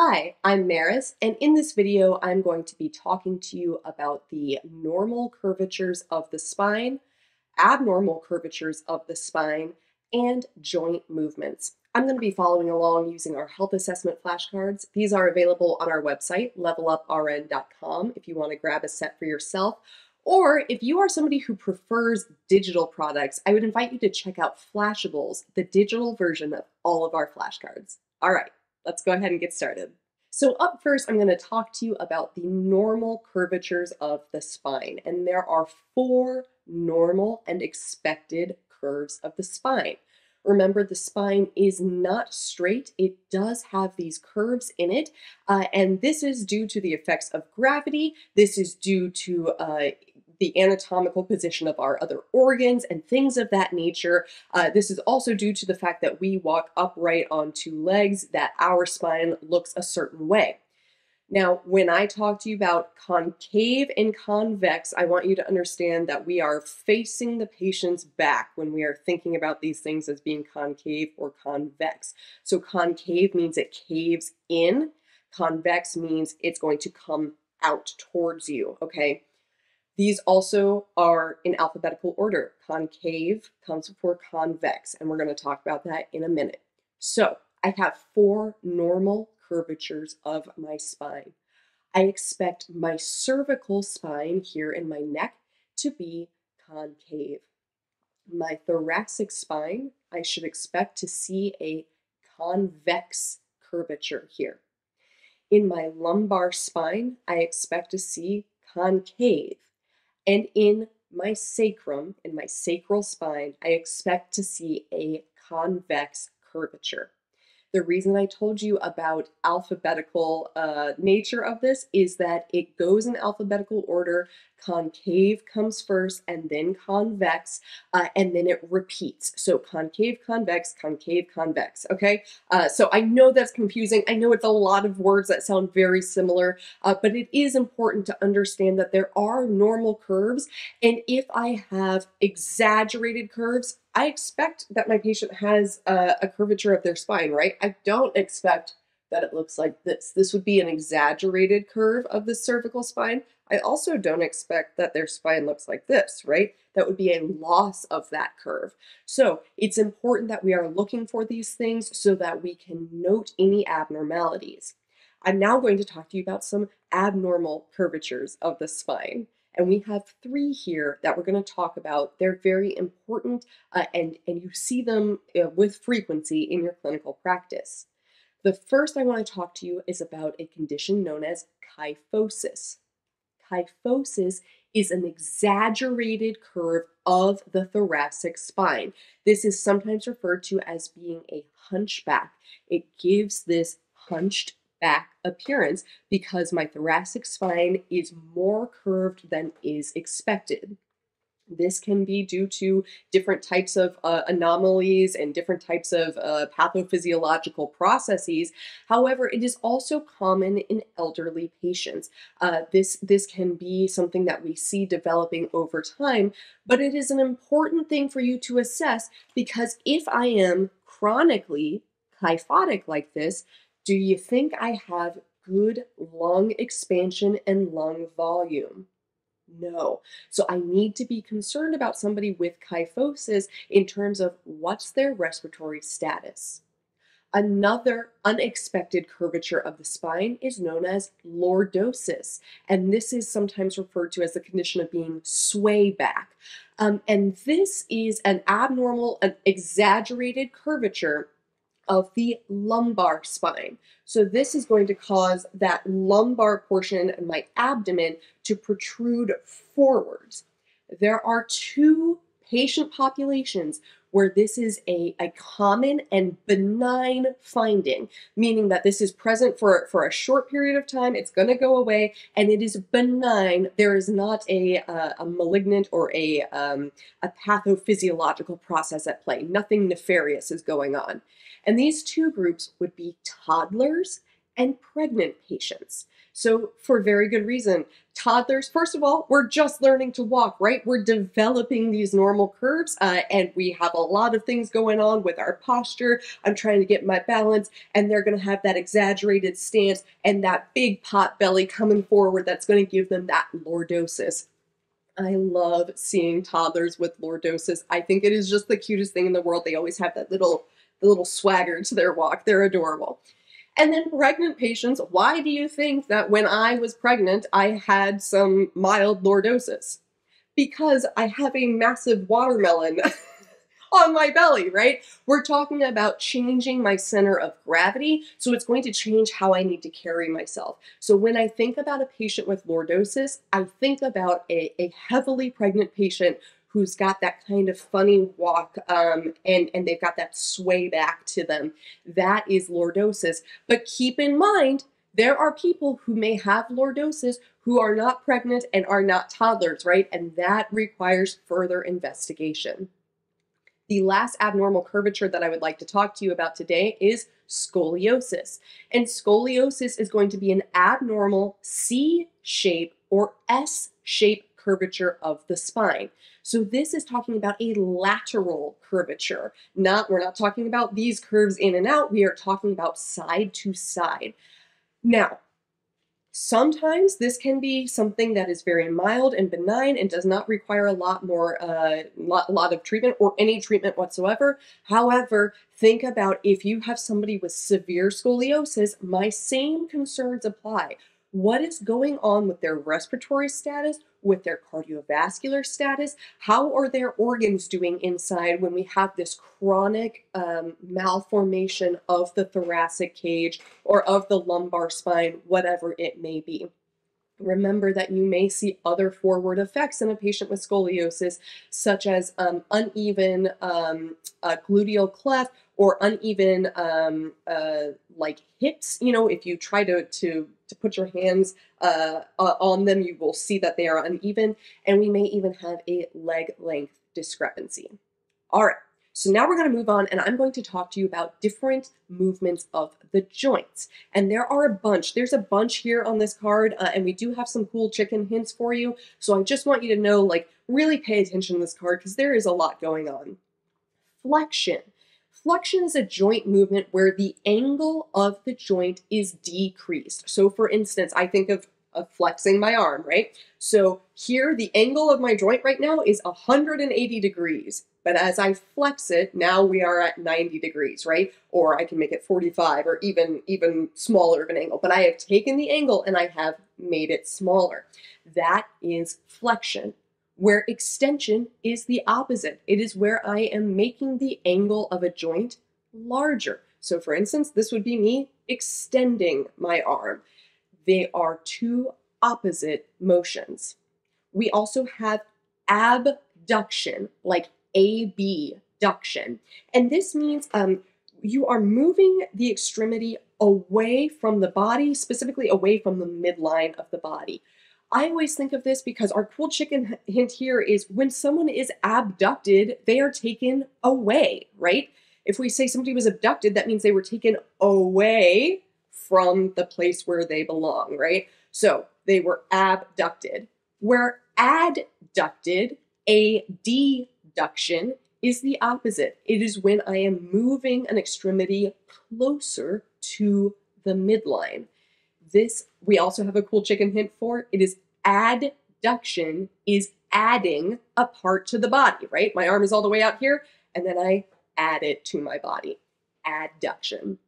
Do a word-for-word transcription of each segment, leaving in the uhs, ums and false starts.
Hi, I'm Maris, and in this video, I'm going to be talking to you about the normal curvatures of the spine, abnormal curvatures of the spine, and joint movements. I'm going to be following along using our health assessment flashcards. These are available on our website, level up R N dot com, if you want to grab a set for yourself. Or if you are somebody who prefers digital products, I would invite you to check out Flashables, the digital version of all of our flashcards. All right. Let's go ahead and get started. So up first, I'm going to talk to you about the normal curvatures of the spine. And there are four normal and expected curves of the spine. Remember, the spine is not straight. It does have these curves in it. Uh, and this is due to the effects of gravity. This is due to uh, the anatomical position of our other organs and things of that nature. Uh, this is also due to the fact that we walk upright on two legs, that our spine looks a certain way. Now, when I talk to you about concave and convex, I want you to understand that we are facing the patient's back when we are thinking about these things as being concave or convex. So concave means it caves in. Convex means it's going to come out towards you, okay? These also are in alphabetical order. Concave comes before convex, and we're going to talk about that in a minute. So I have four normal curvatures of my spine. I expect my cervical spine here in my neck to be concave. My thoracic spine, I should expect to see a convex curvature here. In my lumbar spine, I expect to see concave. And in my sacrum, in my sacral spine, I expect to see a convex curvature. The reason I told you about alphabetical uh, nature of this is that it goes in alphabetical order. Concave comes first and then convex, uh, and then it repeats. So concave, convex, concave, convex, okay? Uh, so I know that's confusing. I know it's a lot of words that sound very similar, uh, but it is important to understand that there are normal curves, and if I have exaggerated curves, I expect that my patient has a, a curvature of their spine, right? I don't expect that it looks like this. This would be an exaggerated curve of the cervical spine. I also don't expect that their spine looks like this, right? That would be a loss of that curve. So it's important that we are looking for these things so that we can note any abnormalities. I'm now going to talk to you about some abnormal curvatures of the spine. And we have three here that we're going to talk about. They're very important, uh, and, and you see them uh, with frequency in your clinical practice. The first I want to talk to you is about a condition known as kyphosis. Kyphosis is an exaggerated curve of the thoracic spine. This is sometimes referred to as being a hunchback. It gives this hunched back appearance because my thoracic spine is more curved than is expected. This can be due to different types of uh, anomalies and different types of uh, pathophysiological processes. However, it is also common in elderly patients. Uh, this, this can be something that we see developing over time, but it is an important thing for you to assess because if I am chronically kyphotic like this, do you think I have good lung expansion and lung volume? No. So I need to be concerned about somebody with kyphosis in terms of what's their respiratory status. Another unexpected curvature of the spine is known as lordosis, and this is sometimes referred to as the condition of being sway back. Um, and this is an abnormal, an exaggerated curvature of the lumbar spine. So this is going to cause that lumbar portion of my abdomen to protrude forwards. There are two patient populations where this is a, a common and benign finding, meaning that this is present for, for a short period of time, it's gonna go away, and it is benign. There is not a, uh, a malignant or a, um, a pathophysiological process at play. Nothing nefarious is going on. And these two groups would be toddlers and pregnant patients. So for very good reason, toddlers, first of all, we're just learning to walk, right? We're developing these normal curves uh, and we have a lot of things going on with our posture. I'm trying to get my balance, and they're going to have that exaggerated stance and that big pot belly coming forward that's going to give them that lordosis. I love seeing toddlers with lordosis. I think it is just the cutest thing in the world. They always have that little, the little swagger to their walk. They're adorable. And then pregnant patients, why do you think that when I was pregnant, I had some mild lordosis? Because I have a massive watermelon on my belly, right? We're talking about changing my center of gravity, so it's going to change how I need to carry myself. So when I think about a patient with lordosis, I think about a, a heavily pregnant patient who's got that kind of funny walk, um, and, and they've got that sway back to them. That is lordosis. But keep in mind, there are people who may have lordosis who are not pregnant and are not toddlers, right? And that requires further investigation. The last abnormal curvature that I would like to talk to you about today is scoliosis. And scoliosis is going to be an abnormal C-shape or S-shape curvature of the spine. So this is talking about a lateral curvature. Not, we're not talking about these curves in and out. We are talking about side to side. Now, sometimes this can be something that is very mild and benign and does not require a lot more, uh, lot, lot of treatment or any treatment whatsoever. However, think about if you have somebody with severe scoliosis, my same concerns apply. What is going on with their respiratory status, with their cardiovascular status? How are their organs doing inside when we have this chronic um, malformation of the thoracic cage or of the lumbar spine, whatever it may be? Remember that you may see other forward effects in a patient with scoliosis, such as um, uneven um, uh, gluteal cleft or uneven um, uh, like hips. You know, if you try to, to, to put your hands uh, uh, on them, you will see that they are uneven, and we may even have a leg length discrepancy. All right, so now we're gonna move on, and I'm going to talk to you about different movements of the joints. And there are a bunch, there's a bunch here on this card, uh, and we do have some cool chicken hints for you. So I just want you to know, like, really pay attention to this card because there is a lot going on. Flexion. Flexion is a joint movement where the angle of the joint is decreased. So for instance, I think of, of flexing my arm, right? So here, the angle of my joint right now is one hundred eighty degrees. But as I flex it, now we are at ninety degrees, right? Or I can make it forty-five or even, even smaller of an angle. But I have taken the angle and I have made it smaller. That is flexion. Where extension is the opposite. It is where I am making the angle of a joint larger. So for instance, this would be me extending my arm. They are two opposite motions. We also have abduction, like abduction. And this means um, you are moving the extremity away from the body, specifically away from the midline of the body. I always think of this because our cool chicken hint here is when someone is abducted, they are taken away, right? If we say somebody was abducted, that means they were taken away from the place where they belong, right? So they were abducted. Where adducted, a deduction, is the opposite. It is when I am moving an extremity closer to the midline. This, we also have a cool chicken hint for, it is adduction is adding a part to the body, right? My arm is all the way out here, and then I add it to my body, adduction.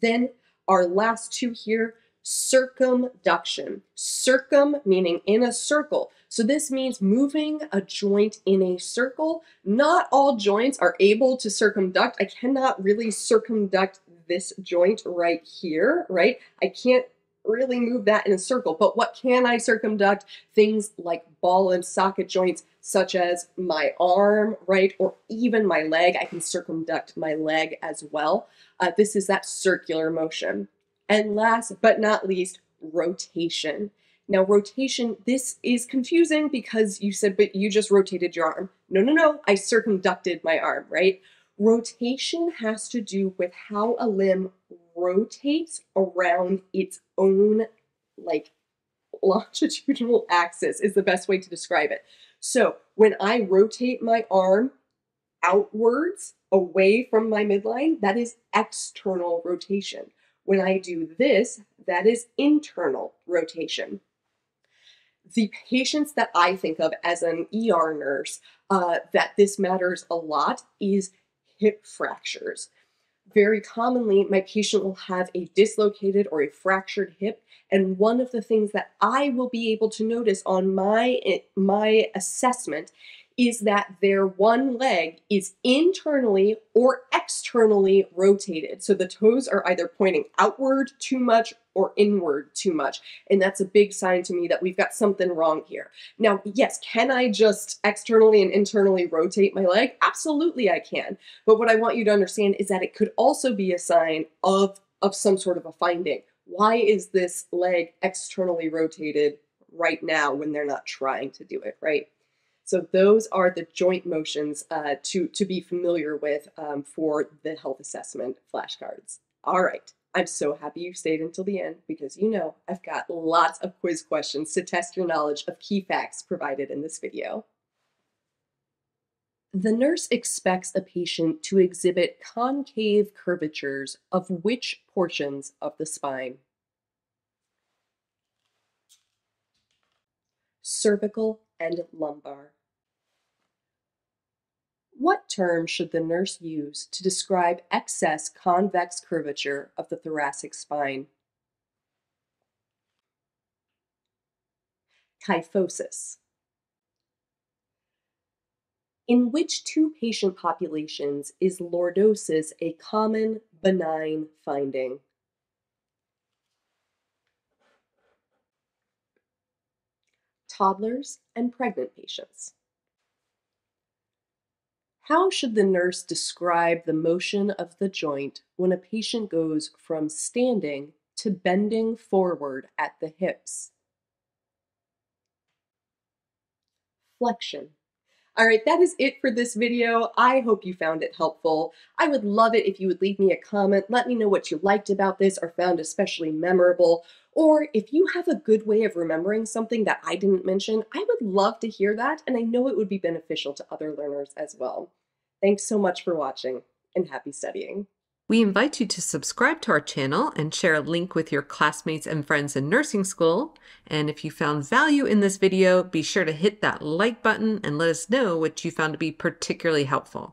Then our last two here, circumduction. Circum meaning in a circle. So this means moving a joint in a circle. Not all joints are able to circumduct. I cannot really circumduct this joint right here, right? I can't really move that in a circle, but what can I circumduct? Things like ball and socket joints, such as my arm, right? Or even my leg. I can circumduct my leg as well. Uh, this is that circular motion. And last but not least, rotation. Now rotation, this is confusing because you said, but you just rotated your arm. No, no, no, I circumducted my arm, right? Rotation has to do with how a limb rotates around its own, like, longitudinal axis is the best way to describe it. So when I rotate my arm outwards away from my midline, that is external rotation. When I do this, that is internal rotation. The patients that I think of as an E R nurse uh, that this matters a lot is hip fractures. Very commonly, my patient will have a dislocated or a fractured hip, and one of the things that I will be able to notice on my, my assessment is that their one leg is internally or externally rotated. So the toes are either pointing outward too much or inward too much. And that's a big sign to me that we've got something wrong here. Now, yes, can I just externally and internally rotate my leg? Absolutely I can. But what I want you to understand is that it could also be a sign of, of some sort of a finding. Why is this leg externally rotated right now when they're not trying to do it, right? So those are the joint motions uh, to, to be familiar with um, for the health assessment flashcards. All right, I'm so happy you stayed until the end because you know I've got lots of quiz questions to test your knowledge of key facts provided in this video. The nurse expects a patient to exhibit concave curvatures of which portions of the spine? Cervical and lumbar. What term should the nurse use to describe excess convex curvature of the thoracic spine? Kyphosis. In which two patient populations is lordosis a common benign finding? Toddlers and pregnant patients. How should the nurse describe the motion of the joint when a patient goes from standing to bending forward at the hips? Flexion. All right, that is it for this video. I hope you found it helpful. I would love it if you would leave me a comment. Let me know what you liked about this or found especially memorable. Or if you have a good way of remembering something that I didn't mention, I would love to hear that, and I know it would be beneficial to other learners as well. Thanks so much for watching, and happy studying. We invite you to subscribe to our channel and share a link with your classmates and friends in nursing school. And if you found value in this video, be sure to hit that like button and let us know what you found to be particularly helpful.